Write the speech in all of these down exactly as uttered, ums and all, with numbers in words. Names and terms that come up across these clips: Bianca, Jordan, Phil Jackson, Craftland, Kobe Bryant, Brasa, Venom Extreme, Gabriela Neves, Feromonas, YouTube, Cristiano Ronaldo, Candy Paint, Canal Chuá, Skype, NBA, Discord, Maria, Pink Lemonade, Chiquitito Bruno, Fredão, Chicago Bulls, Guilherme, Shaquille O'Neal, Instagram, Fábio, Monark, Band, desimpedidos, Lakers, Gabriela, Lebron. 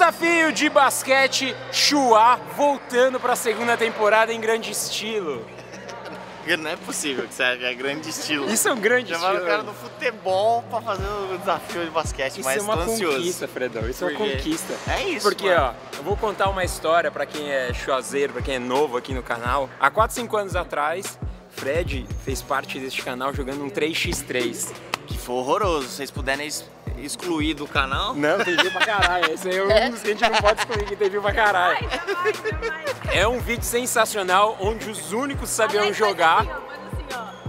Desafio de basquete Chuá voltando para a segunda temporada em grande estilo. Não é possível que seja é grande estilo. Isso é um grande Chamaram estilo. Chamaram o cara do futebol pra fazer o desafio de basquete, isso mas é uma ansioso. Conquista, Fredão. Isso Porque... é uma conquista. É isso, Porque, mano. ó, eu vou contar uma história pra quem é chuazeiro, pra quem é novo aqui no canal. Há quatro, cinco anos atrás, Fred fez parte deste canal jogando um três contra três. Que foi horroroso. Se vocês puderem excluir do canal... Não, tem vídeo pra caralho. Esse é um dos que a gente não pode excluir, que tem vídeo pra caralho. Jamais, jamais. É um vídeo sensacional, onde os únicos sabiam jogar.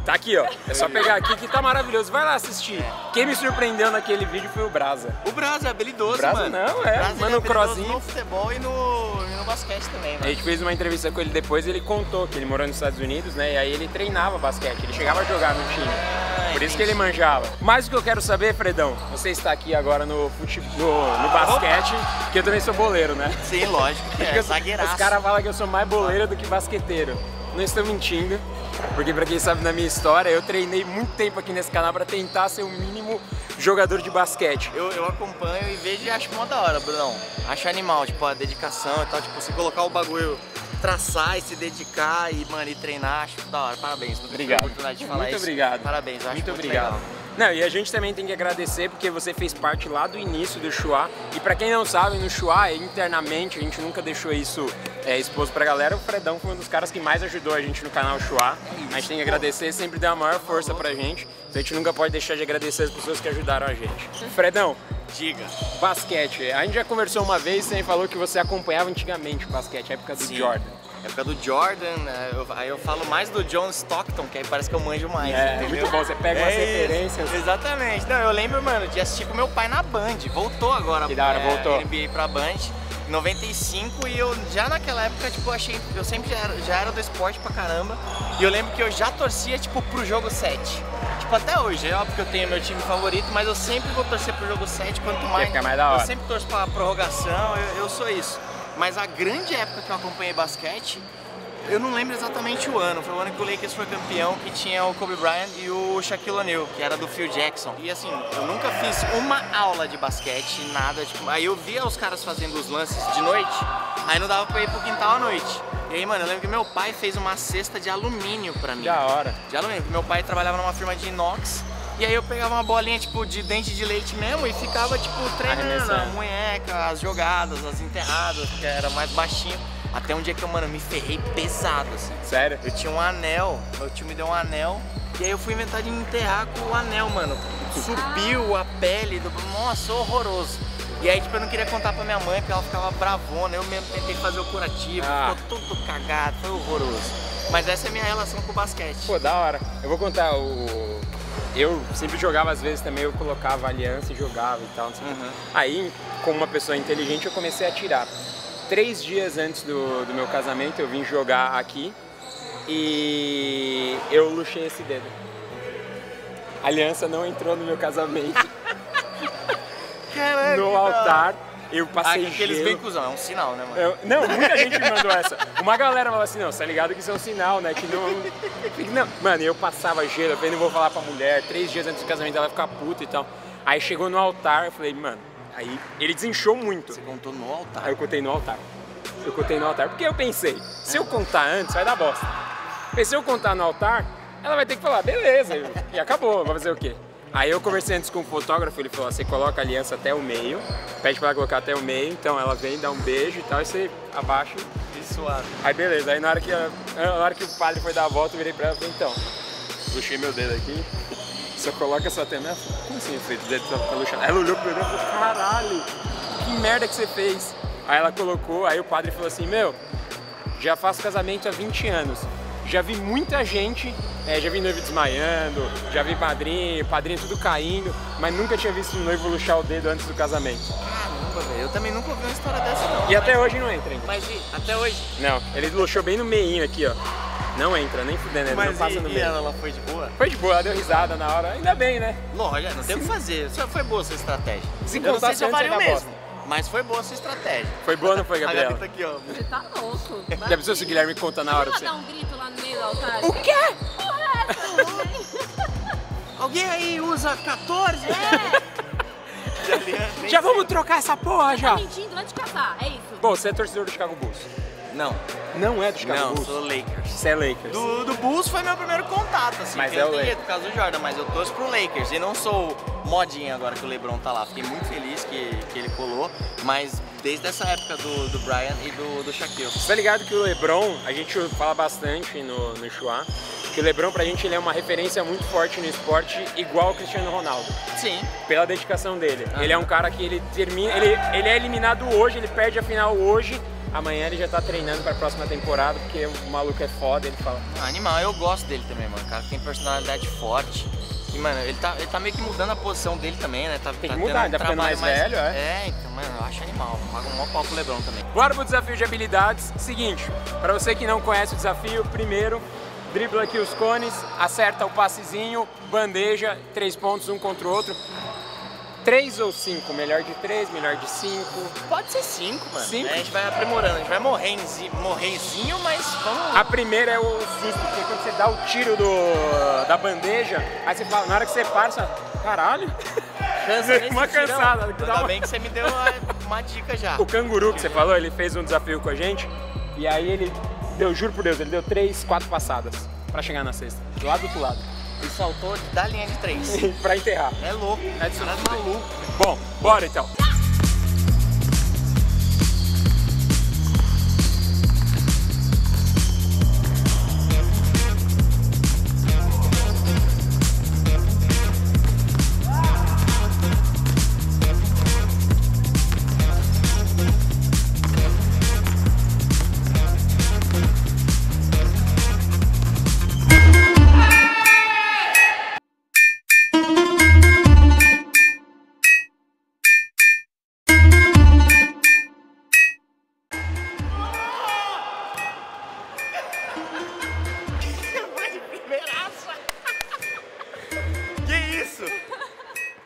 Tá aqui, ó. É só pegar aqui que tá maravilhoso. Vai lá assistir. Quem me surpreendeu naquele vídeo foi o Brasa. O Brasa é habilidoso, Brasa, mano. Não, é. Brasa mano, é crossinho. No futebol e no, e no basquete também, mano. A gente fez uma entrevista com ele depois e ele contou que ele morou nos Estados Unidos, né? E aí ele treinava basquete, ele chegava a jogar no time. Por isso que ele manjava. Mas o que eu quero saber, Fredão, você está aqui agora no, fute... no, no basquete, que eu também sou boleiro, né? Sim, lógico que é, zagueiraço. Os caras falam que eu sou mais boleiro do que basqueteiro. Não estou mentindo, porque pra quem sabe da minha história, eu treinei muito tempo aqui nesse canal pra tentar ser o mínimo jogador de basquete. Eu, eu acompanho e vejo e acho mó da hora, Brunão. Acho animal, tipo, a dedicação e tal, tipo, você colocar o bagulho... traçar e se dedicar e, mano, e treinar, acho da hora. Parabéns, não tive a oportunidade de falar muito isso. Muito obrigado. Parabéns, acho muito, muito obrigado. Legal. Não, e a gente também tem que agradecer porque você fez parte lá do início do Chuá. E pra quem não sabe, no Chuá, internamente, a gente nunca deixou isso é, exposto pra galera. O Fredão foi um dos caras que mais ajudou a gente no canal Chuá. É isso, a gente tem que agradecer, sempre deu a maior força pra gente. Então a gente nunca pode deixar de agradecer as pessoas que ajudaram a gente. Fredão, diga. Basquete. A gente já conversou uma vez, você falou que você acompanhava antigamente o basquete, a época do Sim. Jordan. É época do Jordan, aí eu, eu falo mais do John Stockton, que aí parece que eu manjo mais, é, entendeu? Muito bom, você pega é umas isso, referências. Exatamente. Não, eu lembro, mano, de assistir com meu pai na Band. Voltou agora que da hora, é, voltou. N B A pra Band, em noventa e cinco, e eu já naquela época, tipo, achei... Eu sempre já era, já era do esporte pra caramba, e eu lembro que eu já torcia, tipo, pro jogo sete. Tipo, até hoje, é óbvio que eu tenho meu time favorito, mas eu sempre vou torcer pro jogo sete, quanto mais... Fica mais da hora. Eu sempre torço pra prorrogação, eu, eu sou isso. Mas a grande época que eu acompanhei basquete, eu não lembro exatamente o ano. Foi o ano que o Lakers foi campeão, que tinha o Kobe Bryant e o Shaquille O'Neal, que era do Phil Jackson. E assim, eu nunca fiz uma aula de basquete, nada. Tipo, aí eu via os caras fazendo os lances de noite, aí não dava pra ir pro quintal à noite. E aí, mano, eu lembro que meu pai fez uma cesta de alumínio pra mim. Da hora. De alumínio, porque meu pai trabalhava numa firma de inox. E aí eu pegava uma bolinha, tipo, de dente de leite mesmo e ficava, tipo, treinando a munheca, as jogadas, as enterradas, que era mais baixinho. Até um dia que eu, mano, me ferrei pesado, assim. Sério? Eu tinha um anel, meu tio me deu um anel, e aí eu fui inventar de enterrar com o anel, mano. Subiu a pele, do... nossa, horroroso. E aí, tipo, eu não queria contar pra minha mãe, porque ela ficava bravona, eu mesmo tentei fazer o curativo, ah. ficou tudo cagado, foi horroroso. Mas essa é a minha relação com o basquete. Pô, da hora. Eu vou contar o... Eu sempre jogava, às vezes também eu colocava aliança e jogava e tal, não sei uhum. que. Aí, como uma pessoa inteligente, eu comecei a atirar. Três dias antes do, do meu casamento, eu vim jogar aqui e eu luxei esse dedo. A aliança não entrou no meu casamento. Caraca, no altar. Eu passei ah, que eles bem cuzão, é um sinal, né, mano? Eu, não, muita gente me mandou essa. Uma galera falou assim, não, você tá ligado que isso é um sinal, né? Que não... não. Mano, eu passava gelo, eu falei, não vou falar pra mulher, três dias antes do casamento ela vai ficar puta e tal. Aí chegou no altar, eu falei, mano, aí ele desinchou muito. Você contou no altar? Aí eu contei no altar. Eu contei no altar, porque eu pensei, se eu contar antes, vai dar bosta. Pensei, se eu contar no altar, ela vai ter que falar, beleza, e acabou, vai fazer o quê? Aí eu conversei antes com o fotógrafo, ele falou, você coloca a aliança até o meio, pede pra ela colocar até o meio, então ela vem, dá um beijo e tal, e você abaixa e suave. Aí beleza, aí na hora que, ela, na hora que o padre foi dar a volta, eu virei pra ela e falei, então, luxei meu dedo aqui, só coloca só até a minha... Como assim, eu falei, o dedo só pra luxar? Aí ela olhou pro meu dedo e falou, caralho, que merda que você fez? Aí ela colocou, aí o padre falou assim, meu, já faço casamento há vinte anos. Já vi muita gente, é, já vi noivo desmaiando, já vi padrinho, padrinho tudo caindo, mas nunca tinha visto um noivo luxar o dedo antes do casamento. Caramba, velho, eu também nunca ouvi uma história dessa não. E até hoje não entra, hein? Mas e, até hoje? Não, ele luxou bem no meinho aqui, ó. Não entra, nem fudendo, não passa e, no meio. E ela, ela foi de boa? Foi de boa, ela deu risada na hora, ainda bem, né? Lógico, não tem o que fazer, só foi boa essa estratégia. Se eu não sei se eu faria o mesmo. Mas foi boa a sua estratégia. Foi boa, não foi, Gabriela? A Gabi tá aqui, ó. Você tá louco. Já pensou se o Guilherme conta na hora? Você vai dar um grito lá no meio do altar? O quê? Porra, essa, Alguém aí usa quatorze? É. Já vamos trocar essa porra já. Tá mentindo antes de casar, é isso. Bom, você é torcedor do Chicago Bulls? Não. Não é do Chicago Bulls? Não, sou Lakers. Você é Lakers. Do, do Bulls foi meu primeiro contato, assim. Mas é o Lakers. Por causa do Jordan, mas eu torço pro Lakers. E não sou modinha agora que o Lebron tá lá. Fiquei muito feliz que, que ele colou, mas desde essa época do, do Bryant e do, do Shaquille. Você tá ligado que o Lebron, a gente fala bastante no, no Chuá, que o Lebron pra gente ele é uma referência muito forte no esporte, igual ao Cristiano Ronaldo. Sim. Pela dedicação dele. Ah. Ele é um cara que ele termina, ele, ele é eliminado hoje, ele perde a final hoje. Amanhã ele já tá treinando pra próxima temporada, porque o maluco é foda, ele fala. Ah, animal, eu gosto dele também, mano. O cara tem personalidade forte. E, mano, ele tá, ele tá meio que mudando a posição dele também, né? Tá, tem que tá mudar, ainda um ficando mais, mais velho, é? É, então, mano, eu acho animal. Paga um maior pau pro Lebron também. Bora pro desafio de habilidades. Seguinte, pra você que não conhece o desafio, primeiro, dribla aqui os cones, acerta o passezinho, bandeja, três pontos, um contra o outro. Três ou cinco? Melhor de três, melhor de cinco? Pode ser cinco, mano. Cinco? É, a gente vai aprimorando, a gente vai morrenzinho, morrenzinho, mas vamos... A primeira é o susto, porque quando você dá o tiro do, da bandeja, aí você fala, na hora que você para, você fala, caralho, uma cansada. Ainda tá uma... bem que você me deu uma, uma dica já. O canguru que você falou, ele fez um desafio com a gente, e aí ele deu, juro por Deus, ele deu três, quatro passadas pra chegar na cesta, do lado do outro lado. E saltou da linha de três. Pra enterrar. É louco. É de cara, maluco. Bom, bora então.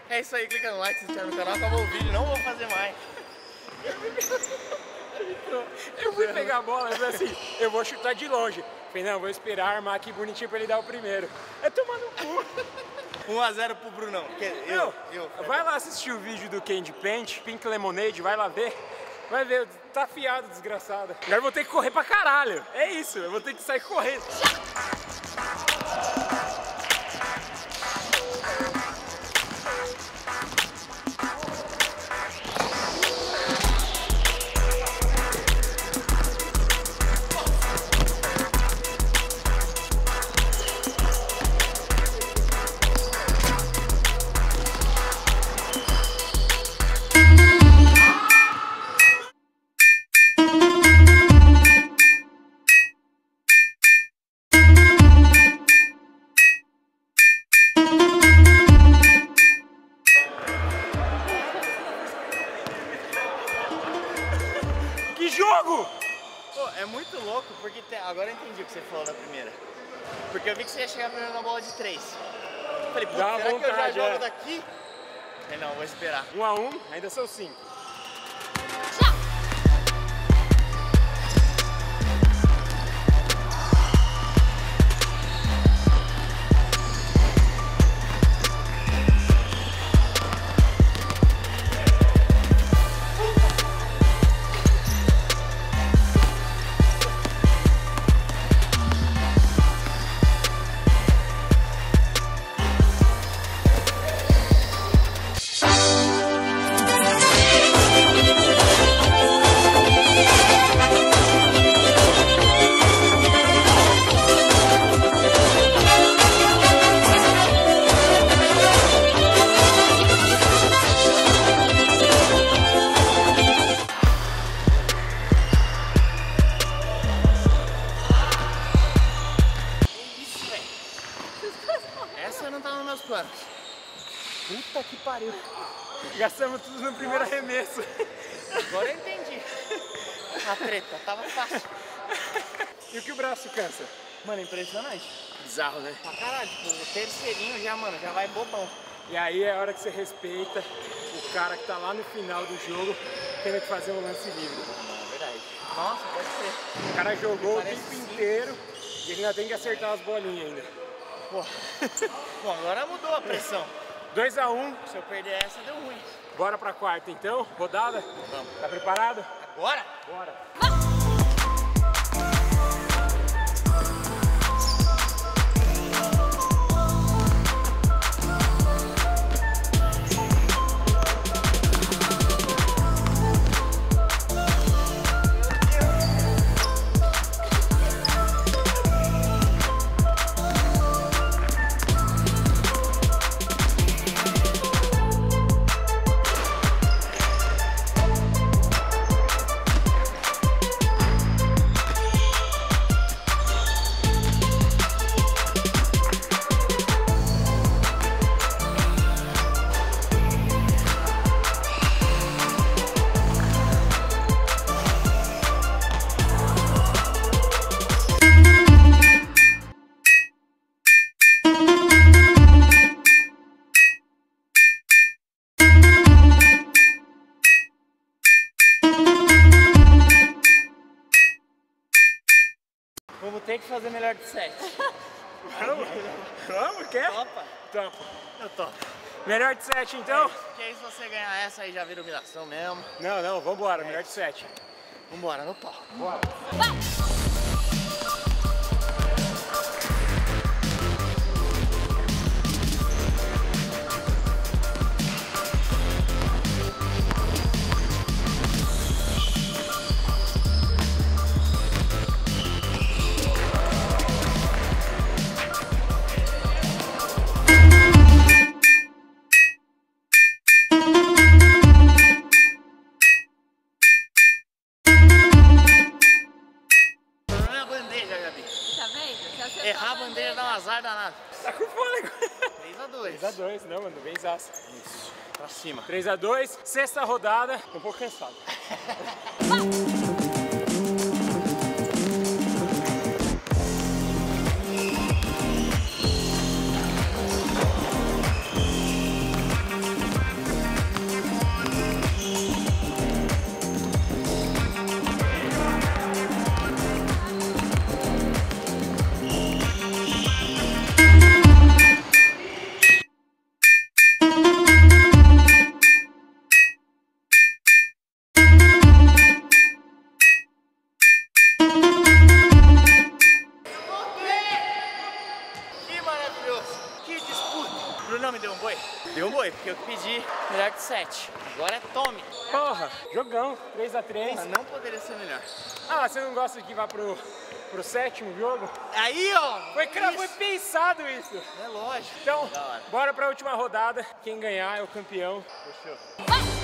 É isso aí, clica no like, se inscreve no canal, acabou o vídeo, não vou fazer mais. Eu fui pegar a bola, mas assim, eu vou chutar de longe. Falei, não, vou esperar armar aqui bonitinho pra ele dar o primeiro. É tomar no cu. um a zero pro Brunão. Eu, eu, eu, vai lá assistir o vídeo do Candy Paint, Pink Lemonade, vai lá ver. Vai ver, tá afiado, desgraçado. Agora eu vou ter que correr pra caralho. É isso, eu vou ter que sair correndo. Agora eu entendi o que você falou na primeira. Porque eu vi que você ia chegar primeiro na bola de três. Falei, putz, será vontade, que eu já jogo é. daqui? Falei, não, vou esperar. Um a um, ainda são cinco. Puta que pariu. Gastamos tudo no primeiro arremesso. Agora eu entendi. A treta tava fácil. E o que o braço cansa? Mano, impressionante. Bizarro, né? Pra caralho, o terceirinho já, mano, já vai bobão. E aí é a hora que você respeita o cara que tá lá no final do jogo, tendo que fazer um lance livre. É verdade. Nossa, pode ser. O cara jogou o tempo inteiro e ele ainda tem que acertar as bolinhas ainda. Bom, agora mudou a pressão. dois a um. Se eu perder essa, deu ruim. Bora pra quarta então, rodada? Vamos. Tá preparado? Bora! Bora! Vamos ter que fazer melhor de sete. Vamos? Vamos? Quer? Topa? Topa. Eu topo. Melhor de sete então? Porque aí se você ganhar essa aí já vira humilhação mesmo. Não, não, vambora, é. Melhor de sete. Vambora, no pau. Bora. Vai. Errar a bandeira dá um azar danado. Tá com fôlego. três a dois. três a dois, não, mano. Bem zaço. Isso. Pra cima. três a dois. Sexta rodada. Tô um pouco cansado. Deu um boi, porque eu pedi melhor que sete. Agora é tome. Porra, jogão, três a três. Não poderia ser melhor. Ah, você não gosta de que vá pro, pro sétimo jogo? Aí, ó! Foi, cara, foi pensado isso. É lógico. Então, bora pra última rodada. Quem ganhar é o campeão. Fechou. Ah! Ó!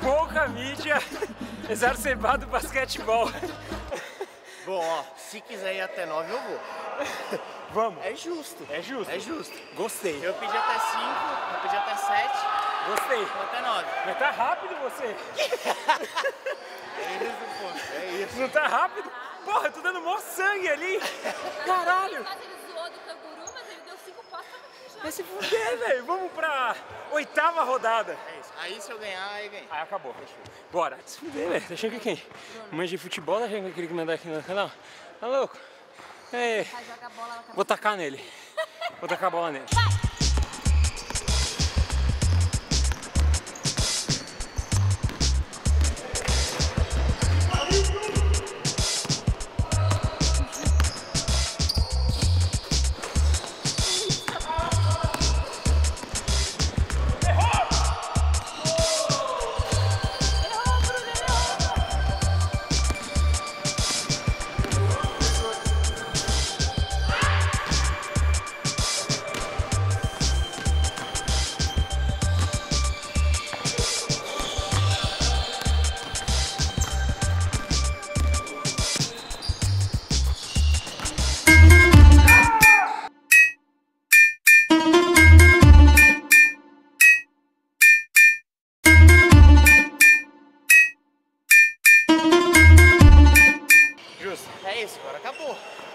Pouca mídia, exacerbado basquetebol. Bom, ó, se quiser ir até nove eu vou. Vamos. É justo. É justo. É justo. Gostei. Eu pedi até cinco, eu pedi até sete. Gostei. Eu até nove. Mas tá rápido você. É isso, pô. É isso. Não tá rápido? Porra, eu tô dando mó sangue ali. Caralho. Vai se fuder, velho. Vamos pra oitava rodada. É isso. Aí se eu ganhar, aí ganhei. Aí acabou. Bora. Se fuder, velho. Tá achando que quem? Manja de futebol, tá achando que eu queria mandar aqui no canal? Tá louco? É. Vou tacar nele. Vou tacar a bola nele. Vai.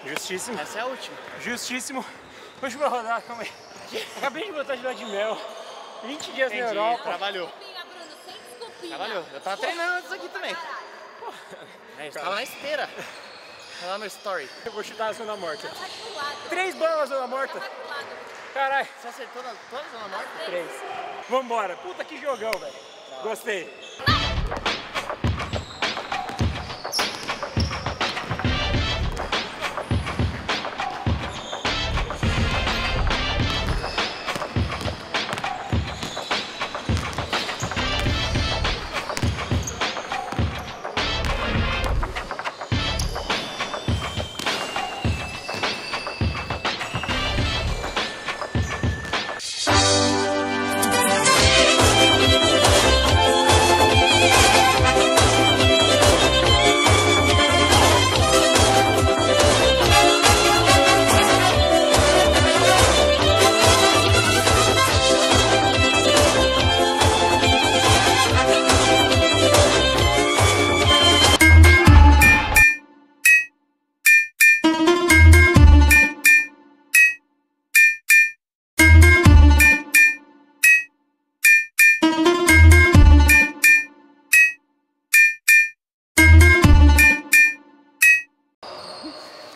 Justíssimo. Essa é a última. Justíssimo. Última rodada, calma aí. Acabei de botar de lado de mel. vinte dias Entendi. Na Europa. Trabalhou. Trabalhou. Eu tava treinando antes aqui também. Pô. Eu tava na esteira. Lá no story. Eu vou chutar a zona morta. Três bolas na zona morta. Caralho. Você acertou na toda a zona morta? Três. Vambora. Puta que jogão, velho. Gostei.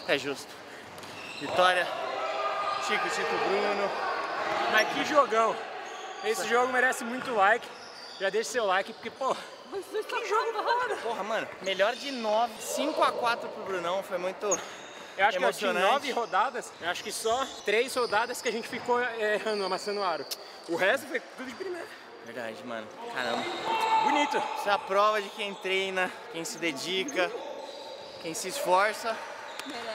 É justo. Vitória, Chico, Chico, Bruno. Mas que jogão. Esse jogo merece muito like. Já deixa seu like, porque, pô, que jogo foda. Porra, mano, melhor de nove, cinco a quatro pro Brunão, foi muito eu acho emocionante. Que eu de nove rodadas, eu acho que só três rodadas que a gente ficou errando, amassando o aro. O resto foi tudo de primeira. Verdade, mano. Caramba. Bonito. Isso é a prova de quem treina, quem se dedica, quem se esforça.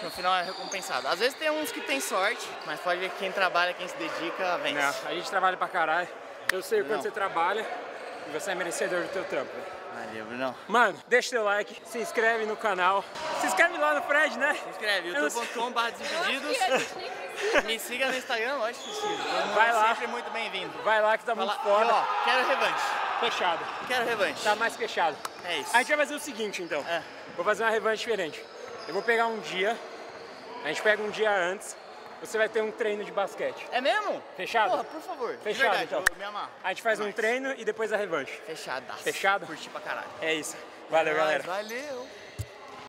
No final é recompensado. Às vezes tem uns que tem sorte, mas pode ver que quem trabalha, quem se dedica, vence. Não, a gente trabalha pra caralho. Eu sei o quanto você trabalha e você é merecedor do teu trampo. Valeu, Brunão. Mano, deixa teu like, se inscreve no canal. Se inscreve lá no Fred, né? Se inscreve, youtube ponto com barra desimpedidos. Me siga no Instagram, lógico que sim. Vai lá. Sempre muito bem-vindo. Vai lá que tá muito foda. E, ó, quero revanche. Fechado. Quero revanche. Tá mais fechado. É isso. A gente vai fazer o seguinte, então. É. Vou fazer uma revanche diferente. Eu vou pegar um dia, a gente pega um dia antes, você vai ter um treino de basquete. É mesmo? Fechado? Porra, por favor. Fechado, verdade, então. Eu me amarro. A gente faz Mas... um treino e depois a revanche. Fechadaço. Fechado? Curti pra caralho. É isso. Valeu, Mas, galera. Valeu.